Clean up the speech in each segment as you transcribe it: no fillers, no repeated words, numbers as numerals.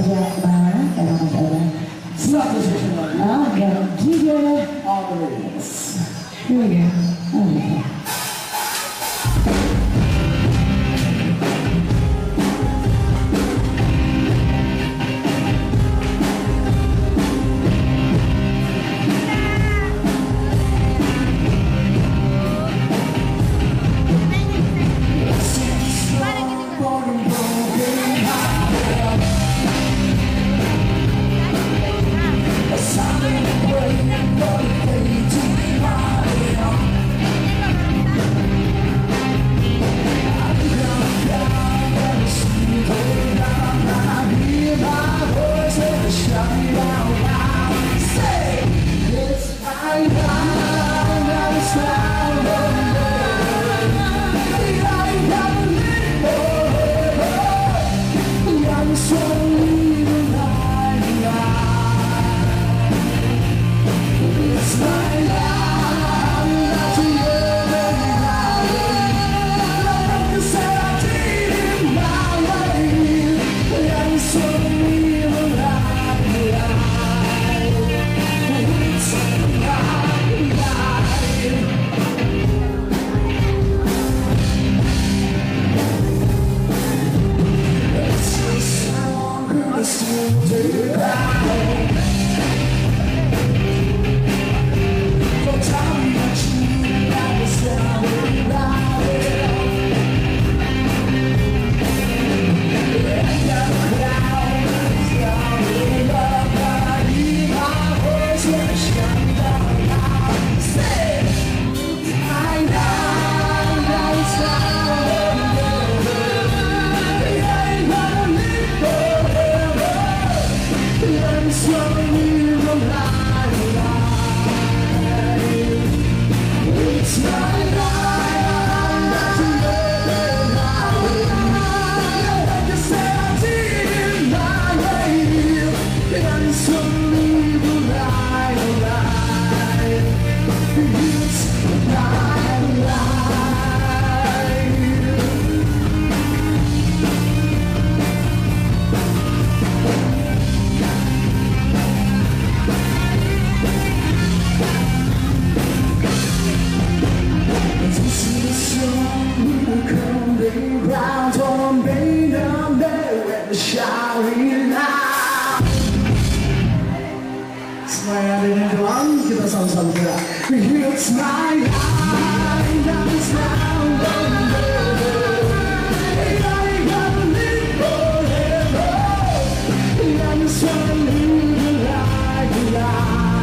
Here we go. Oh, yeah. It's my life that is round on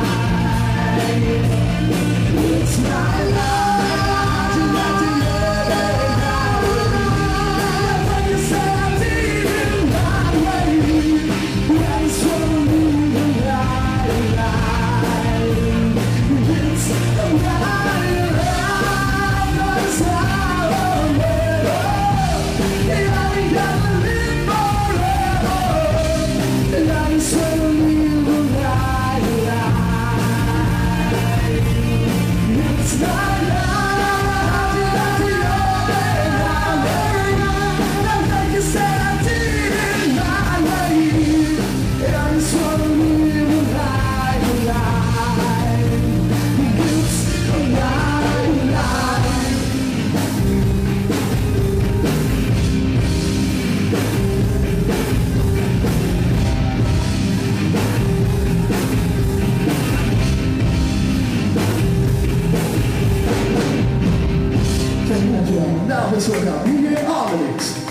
now let's work out. You hear all the lyrics.